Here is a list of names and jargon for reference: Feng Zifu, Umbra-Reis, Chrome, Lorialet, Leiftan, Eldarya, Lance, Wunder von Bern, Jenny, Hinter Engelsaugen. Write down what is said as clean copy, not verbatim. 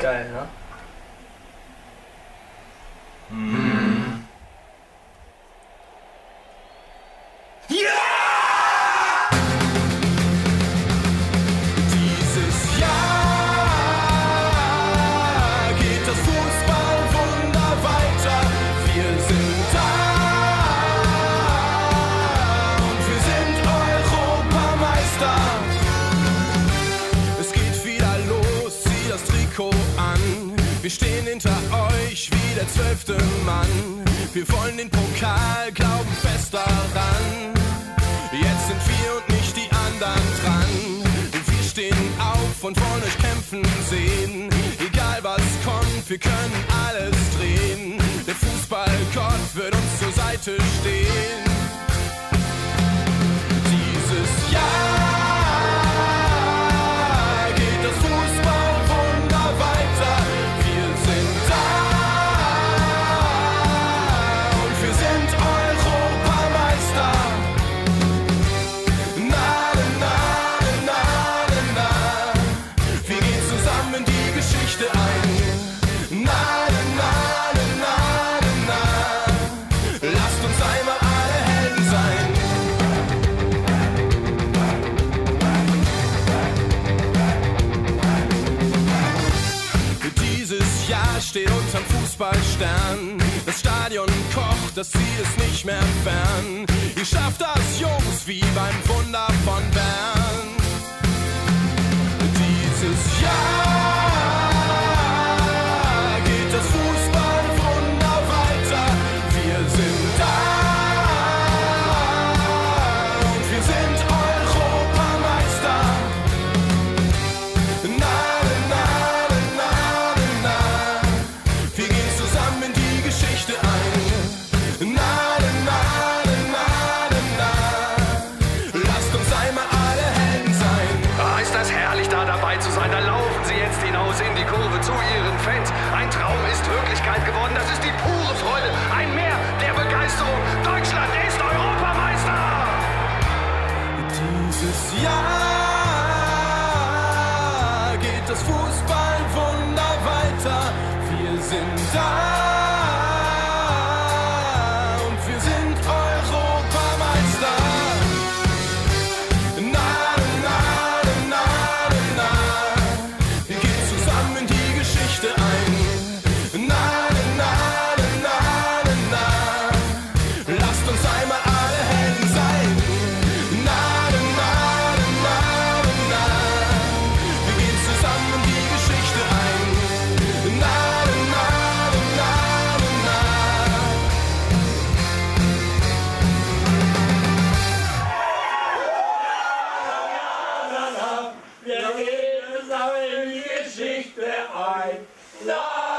geil, ne? Mm. Ja! Dieses Jahr geht das Fußballwunder weiter. Wir sind da und wir sind Europameister. Es geht wieder los, zieh das Trikot an. Wir stehen hinter euch wie der 12. Mann. Wir wollen den Pokal, glauben fest daran. Jetzt sind wir und nicht die anderen dran. Wir stehen auf und wollen euch kämpfen sehen. Egal was kommt, wir können alles drehen. Der Fußballgott wird uns zur Seite stehen. Dieses Jahr. Steht unterm Fußballstern. Das Stadion kocht, das Ziel ist nicht mehr fern. Ihr schafft das, Jungs, wie beim Wunder von Bern. Dieses Jahr geht das Fußballwunder weiter. Wir sind da und wir sind Europameister. Nein. Zu ihren Fans. Ein Traum ist Wirklichkeit geworden. Das ist die pure Freude. Ein Meer der Begeisterung. Deutschland ist Europameister! Dieses Jahr geht das Fußballwunder weiter. Wir sind da und wir sind Europameister. Wir gehen zusammen in die Geschichte ein. Nein!